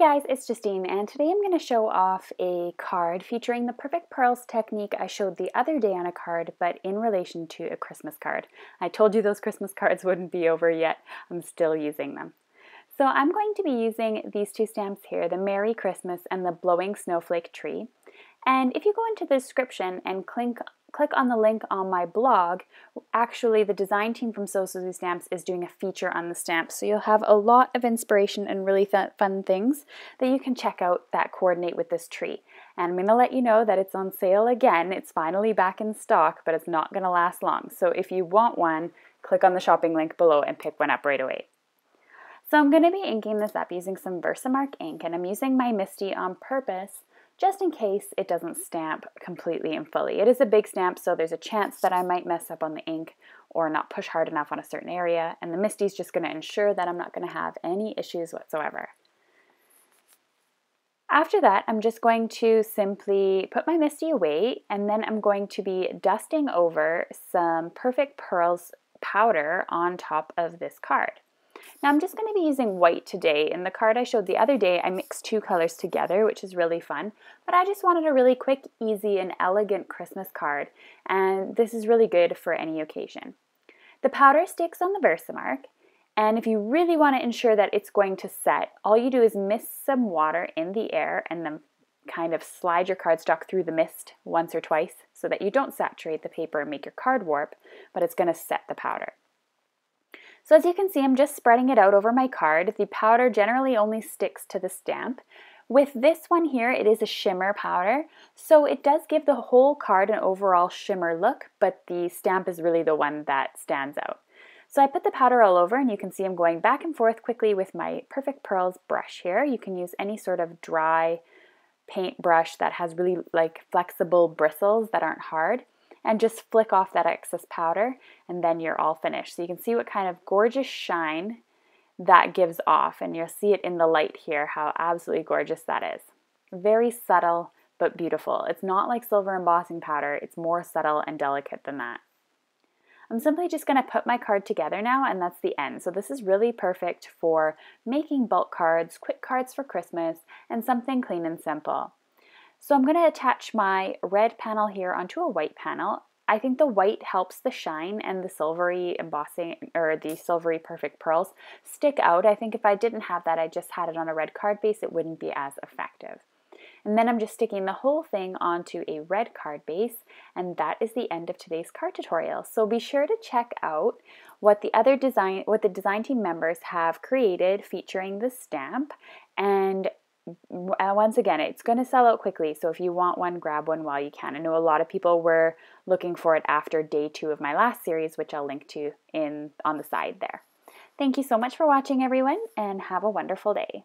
Hey guys, it's Justine, and today I'm going to show off a card featuring the Perfect Pearls technique I showed the other day on a card, but in relation to a Christmas card. I told you those Christmas cards wouldn't be over yet. I'm still using them. So I'm going to be using these two stamps here, the Merry Christmas and the Blowing Snowflake Tree. And if you go into the description and click on the link on my blog, actually the design team from So Suzy Stamps is doing a feature on the stamps, so you'll have a lot of inspiration and really fun things that you can check out that coordinate with this tree. And I'm going to let you know that it's on sale again. It's finally back in stock, but it's not going to last long. So if you want one, click on the shopping link below and pick one up right away. So I'm going to be inking this up using some Versamark ink, and I'm using my Misti on purpose just in case it doesn't stamp completely and fully. It is a big stamp, so there's a chance that I might mess up on the ink or not push hard enough on a certain area, and the Misti is just going to ensure that I'm not going to have any issues whatsoever. After that, I'm just going to simply put my Misti away, and then I'm going to be dusting over some Perfect Pearls powder on top of this card. Now I'm just going to be using white today. In the card I showed the other day, I mixed two colors together, which is really fun, but I just wanted a really quick, easy, and elegant Christmas card, and this is really good for any occasion. The powder sticks on the Versamark, and if you really want to ensure that it's going to set, all you do is mist some water in the air and then kind of slide your cardstock through the mist once or twice so that you don't saturate the paper and make your card warp, but it's going to set the powder. So as you can see, I'm just spreading it out over my card. The powder generally only sticks to the stamp. With this one here, it is a shimmer powder, so it does give the whole card an overall shimmer look, but the stamp is really the one that stands out. So I put the powder all over, and you can see I'm going back and forth quickly with my Perfect Pearls brush here. You can use any sort of dry paint brush that has really like flexible bristles that aren't hard, and just flick off that excess powder, and then you're all finished. So you can see what kind of gorgeous shine that gives off, and you'll see it in the light here, how absolutely gorgeous that is. Very subtle, but beautiful. It's not like silver embossing powder, it's more subtle and delicate than that. I'm simply just going to put my card together now, and that's the end. So this is really perfect for making bulk cards, quick cards for Christmas, and something clean and simple. So I'm going to attach my red panel here onto a white panel. I think the white helps the shine and the silvery embossing, or the silvery Perfect Pearls, stick out. I think if I didn't have that, I just had it on a red card base, it wouldn't be as effective. And then I'm just sticking the whole thing onto a red card base, and that is the end of today's card tutorial. So be sure to check out what the other design team members have created featuring the stamp, and once again, it's going to sell out quickly, so if you want one, grab one while you can. I know a lot of people were looking for it after day 2 of my last series, which I'll link to on the side there. Thank you so much for watching, everyone, and have a wonderful day.